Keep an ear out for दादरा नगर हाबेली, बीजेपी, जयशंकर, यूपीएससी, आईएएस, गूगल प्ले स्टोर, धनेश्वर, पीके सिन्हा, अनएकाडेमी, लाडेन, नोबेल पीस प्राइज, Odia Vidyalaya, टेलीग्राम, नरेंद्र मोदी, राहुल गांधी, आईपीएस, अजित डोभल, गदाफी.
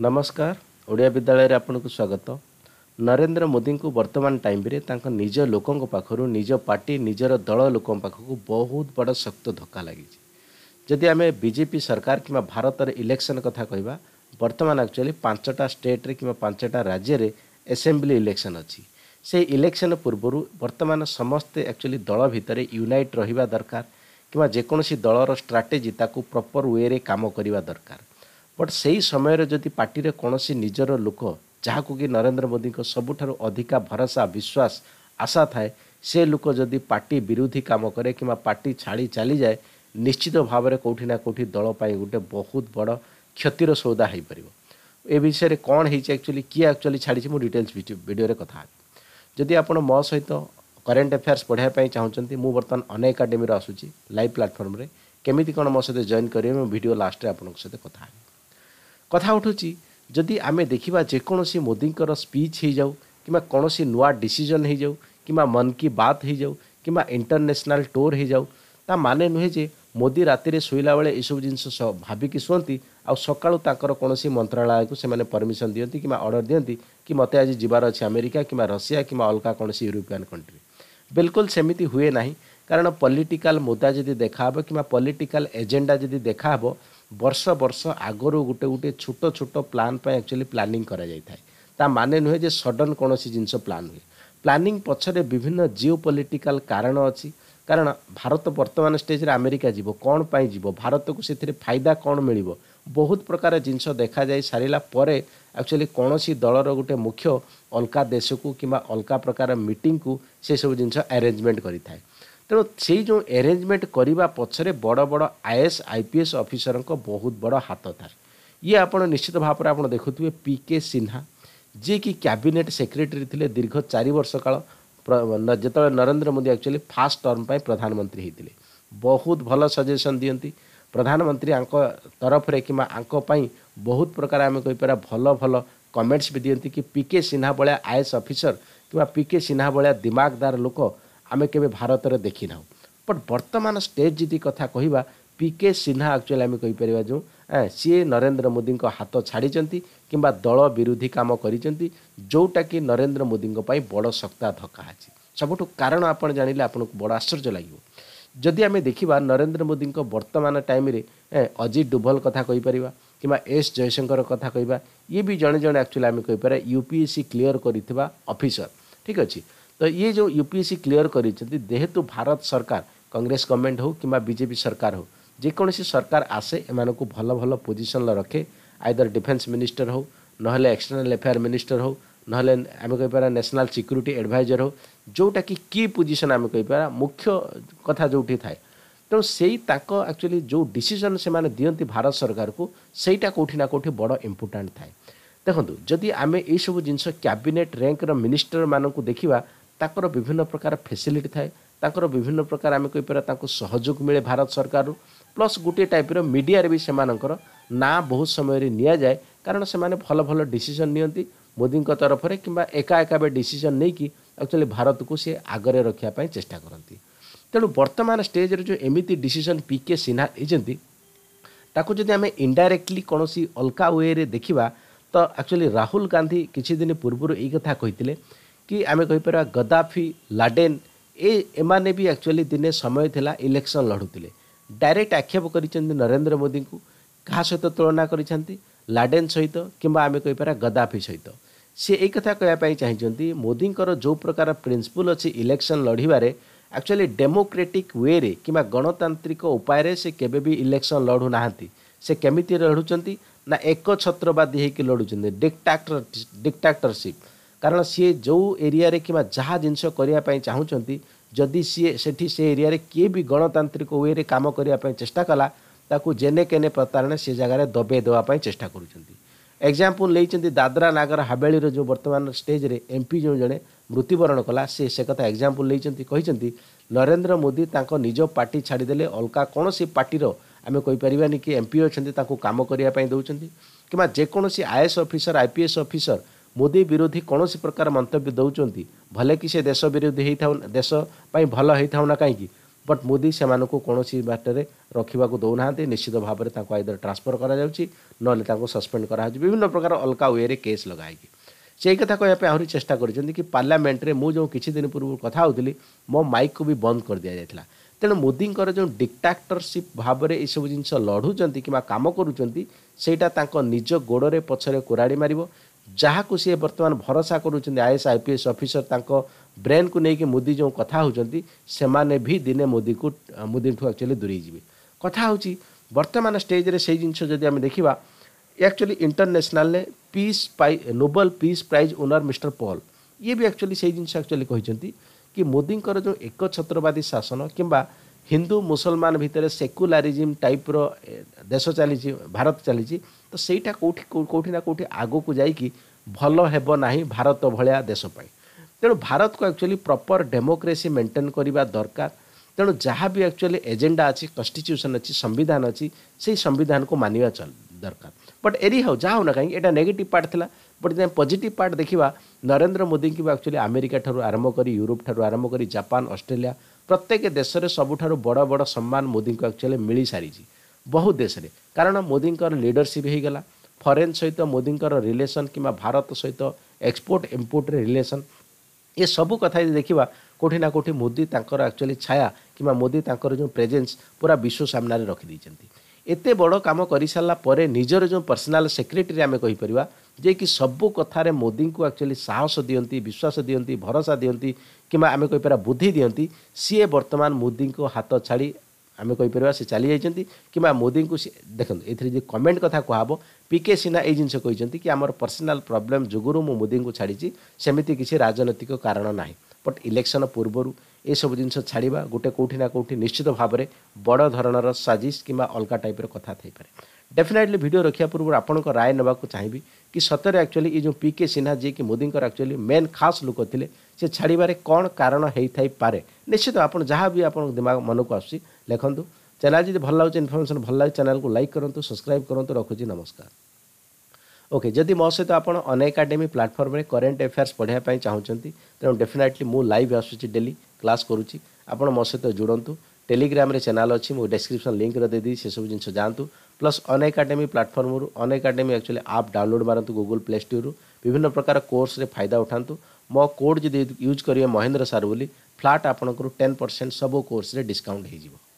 नमस्कार ओडिया विद्यालय आपंक स्वागत। नरेंद्र मोदी को वर्तमान टाइम में निज लोक पाखु निज पार्टी निजर दल लोक पाखक बहुत बड़ शक्त धक्का लगी। जदि आम बीजेपी सरकार कि भारत इलेक्शन कथा कहवा बर्तमान एक्चुअली 5टा स्टेट रे कि 5टा राज्य रे असेंबली इलेक्शन अच्छी। से इलेक्शन पूर्वर वर्तमान समस्ते एक्चुअली दल भितर यूनाइट रहिबा दरकार कि जेकोसी दलर स्ट्राटेजी ताकू प्रॉपर वे रे काम करिबा दरकार। बट से समय जदि पार्टी कौन निजर लोक जहाँ को कि नरेंद्र मोदी को सबुठारु अधिका भरोसा विश्वास आशा थाए से लोक जदि पार्टी विरोधी काम करे कि पार्टी छाड़ी चली जाए निश्चित भाव में कौटी ना कौटी दल पाई गोटे बहुत बड़ क्षतिर सौदा हो पार। ए विषय में कौन होचुअली किए एक्चुअली छाड़ी मुझे डिटेल्स भिडियो कथा जदि आप मो सहित करेन्ट अफेयर्स पढ़ापी चाहूँगी मुझे बर्तमान अनएकाडेमी आसूची लाइव प्लाटफर्म केमी कौन मो सहित जॉइन करेंगे मैं भिडियो लास्ट आपन सहित कथा कथा उठूँ। जदि आम देखा जेकोसी मोदी स्पीच हो जाऊ कि कौन नुआ डिसीजन हो जाऊ कि मन की बात हो जाऊ कि इंटरनेशनल टूर हो जाऊ ता माने नुहे जे मोदी राति शोला बेले यू जिनस भाविकी शुँती आ सकालू ताकर कौन मंत्रालय को से परमिशन दियंती कि ऑर्डर दियंती कि मत आज जीवार अच्छे अमेरिका कि रशिया कि अलग कौन यूरोपियन कंट्री। बिल्कुल सेमती हुए ना कारण पॉलिटिकल मुद्दा जदि देखा कि पॉलिटिकल एजेंडा जदि देखा वर्ष वर्ष आगर गोटे गोटे छोट छोट प्लान एक्चुअली प्लानिंग करा जाए ता माने नुहे जे सडन कौन जिनस प्लान हुए। प्लानिंग पछरे विभिन्न जियोपॉलिटिकल कारण अच्छी कारण भारत बर्तमान स्टेज रे अमेरिका जीवो कौन पाई जीवो भारत को से फायदा कौन मिलिबो बहुत प्रकार जिनस देखा जाई सारिला परे एक्चुअली कौन दलर गोटे मुख्य अलका देश को कि अलका प्रकार मीटिंग को से सब जिनस अरेंजमेंट करि थाए। तेणु से जो अरेंजमेंट करने पछरे बड़ बड़ आईएएस आईपीएस ऑफिसर को बहुत बड़ हाथ था। ये आपड़ निश्चित भाव में आप देखुए पीके सिन्हा जी की कैबिनेट सेक्रेटरी थे दीर्घ 4 वर्ष काल जो नरेंद्र मोदी actually first term पर प्रधानमंत्री होते बहुत भल सजेसन दियंती प्रधानमंत्री तरफ रे कि बहुत प्रकार आम कहीपर भल भल कमेंट्स भी दियंती कि पीके सिन्हा भाया आईएएस अफिसर कि पीके सिन्हा भाया दिमागदार लोक आमे केबे भारत रे देखी ना। बट वर्तमान स्टेज जी कथा कहवा पीके सिन्हा एक्चुअली आम कहीपर जो सी नरेंद्र मोदी हाथ छाड़ी कि दल विरोधी काम करोटा कि नरेंद्र मोदी बड़ शक्ता धक्का अच्छी सबुठ कारण आप जानिले आपन को बड़ आश्चर्य लगे। जदि आम देखा नरेंद्र मोदी वर्तमान टाइम अजित डोभल कथा कहीपर कि जयशंकर कथा कहवा ये भी जड़े जड़े एक्चुअली आम कहीपर यूपीएससी क्लीयर कर ऑफिसर ठीक अच्छे। तो ये जो यूपीएससी क्लीयर करेतु भारत सरकार कांग्रेस गवर्नमेंट हो कि बीजेपी सरकार हो जेकोसी सरकार आसे एम को भल भल पोजिशन रखे आइदर डिफेन्स मिनिस्टर हो नहले एक्सटर्नाल अफेयर मिनिस्टर हो नहले आम कहीपर नेशनल सिक्यूरीटी एडभाइजर हो जोटा की पोजिशन आम कहीपर मुख्य कथा जो थाए। तेणु से एक्चुअली जो डिसीजन से दियंती भारत सरकार को सहीटा कौटी ना कौटी बड़ इंपोर्टाट थाए। देखो जदि आम यू जिनस कैबिनेट रैंकर मिनिस्टर मानक देखा ताकर विभिन्न प्रकार फैसिलिटी थाए ताकर विभिन्न प्रकार आम कहीपर ताको सहयोग मिले भारत सरकार प्लस गोटे टाइप मीडिया रे भी सेमानकर ना बहुत समय निया जाए कारण से माने भल भल डिसीजन नियंती मोदी तरफ रे किबा एका एका बे डिसीजन नहीं कि एक्चुअली भारत को सी आगे रखिया पई चेष्टा करती। तेणु वर्तमान स्टेज रे जो एमिति डिसीजन पीके सिन्हा एजेंती ताको जदि आम इनडायरेक्टली कौन अलका वे रे देखा तो एक्चुअली राहुल गांधी किछि दिन पूर्व यही कथा कही कि आम कहीपर गदाफी लाडेन एमाने भी एक्चुअली दिने समय थिला इलेक्शन लड़ुते डायरेक्ट आक्षेप कर नरेंद्र मोदी को क्या सहित तुलना कर लाडेन सहित किंबा आम कहीपर गदाफी सहित सी एक कथा कहवाई चाहती मोदी जो प्रकार प्रिंसिपल अच्छी इलेक्शन लड़बार एक्चुअली डेमोक्रेटिक वे रे कि गणतांत्रिक उपाय रे से केबे भी इलेक्शन लड़ू ना से केमिति लड़ुचंती ना एक छत्रवादी होकर लड़ुचंती डिक्टेटरशिप कारण सी जो एरिया रे कि जहाँ जिनस करने चाहूँगी जदि सी सेठी से एरिया रे किए भी गणतांत्रिक वे रे काम करने चेष्टा कला ताकू जेने केने प्रतारण से जगार दबे देवाई चेष्टा करुँच। एग्जाम्पल ले दादरा नगर हाबेली जो वर्तमान स्टेज रे एमपी जो जड़े मृत्युवरण कला से कथा एग्जाम्पल ले नरेंद्र मोदी तांको निजो पार्टी छाड़ीदे अलका कौन सी पार्टीर आम कहीपरानी कि एमपी अच्छा काम करने दौरान कि जेकोसी आईएएस officer आईपीएस officer Modi विरोधी कौन प्रकार मंतव्य दौरान भले कि से देश विरोधी होता देश भल होता ना कहीं बट मोदी से कौन बाटर रखा दौना निश्चित भाव में आईदर ट्रांसफर कर सस्पेंड कर विभिन्न प्रकार अलग वे केस लगाई से कथा कहवाई आहरी चेषा कर पार्लियामेंट में मुझे किसी दिन पूर्व कथा होती मो माइक को भी बंद कर दि जाता तेणु मोदी जो डिक्टाक्टरशिप भाव में यू जिन लड़ूँ कि कम करूँचा निज गोड़े पछरे कोराड़ी मार जहाँ को सी बर्तमान भरोसा करुँच आईएएस आईपीएस अफिसर ब्रेन को लेकिन मोदी जो कथा होती से माने भी दिने मोदी एक्चुअली दूरी जी कथा होची बर्तमान स्टेज से जिनस जब आम देखा actually international peace नोबेल पीस प्राइज owner mister Paul ये भी एक्चुअली से जिनस एक्चुअली कहते कि मोदी जो एक छत्रवादी शासन किंबा हिंदू मुसलमान भितर सेकुलारिजम टाइप रो देश चली भारत चली तो सेटा कोठी कोठी ना कोठी आगो को जाइकी भल हेबो नाही भारत भलिया देश पई तेणु भारत को एक्चुअली प्रॉपर डेमोक्रेसी मेंटेन करिबा दरकार तेणु जहाँ भी एक्चुअली एजेंडा अच्छी कॉन्स्टिट्यूशन अच्छी संविधान अच्छी से संविधान को मानिया चल दरकार बट एरी हाउ जहाँ होना कहीं एटा नेगेटिव पार्ट थिला बट जे पॉजिटिव पार्ट देखिबा नरेंद्र मोदी की एक्चुअली अमेरिका ठारू आरंभ करी यूरोप ठारू आरंभ करी जापान ऑस्ट्रेलिया प्रत्येक देश में सबुठारू बड़ बड़ सम्मान मोदी को एक्चुअली मिली सारी बहुत देश में कारण मोदी लीडरशिप हो गला फॉरेन सहित मोदी रिलेशन कि भारत सहित एक्सपोर्ट इंपोर्ट रिलेशन ये सब कथा देखा कोठी ना कोठी मोदी एक्चुअली छाया कि मोदी जो प्रेजेंस पूरा विश्व सामना रखी एते बड़ काम कर सारापर निजर जो पर्सनाल सेक्रेटरी आम कहीपर जे कि सबू कथार मोदी को एक्चुअली साहस दिंती विश्वास दिंती भरोसा दिंती कि आम कहीपर बुद्धि दिंती सीए बर्तमान मोदी को हाथ छाड़ी आम कहीपर से चली जाती कि मोदी को देखो ये कमेंट कथा कहब पीके सिन्हा ये जिनस कहते कि आमर पर्सनाल प्रॉब्लम जुगुरु मोदी को छाड़ी सेमती किसी राजनैतिक कारण ना बट इलेक्शन पूर्वर ये सब जिनस छाड़ा गोटे कौटी ना कौटी निश्चित भाव में बड़ धरणर साजिश कि अलग टाइपर कथा थी पारे डेफिनेटली वीडियो रखा पूर्व आपंक राय ना चाहिए कि सतरे एक्चुअली ये जो पीके सिन्हा जी कि मोदी एक्चुअली मेन खास लोक थे से छाड़बारे कौन कारण होता पारे निश्चित आपड़ जहाँ भी आप दिमाग मन को आसी लिखतु चैनल जी भल लगे इनफर्मेशन भल लगे चैनल को लाइक करूँ सब्सक्राइब करूँ रखुच्छी नमस्कार ओके जदि मो सहित आप अनएकाडेमी प्लाटफर्म में करेन्ट एफेयर्स पढ़ापी चाहूँ तेनाली डेफिनेटली मु लाइव आसूँ डेली क्लास करुच्ची आप मो सहित जोड़ू टेलीग्राम चैनल अच्छी मुझे डिस्क्रिप्शन लिंक देदी से सब जिन जातु plus अनएकाडेमी platform अनएकाडेमी actually आप डाउनलोड मारतु गूगल प्ले स्टोर विभिन्न प्रकार कोर्स रे फायदा उठातु मो कोड जब यूज करेंगे महेंद्र सार बोली फ्लाट आपंकर 10% सब कोर्स रे डिस्काउंट हो।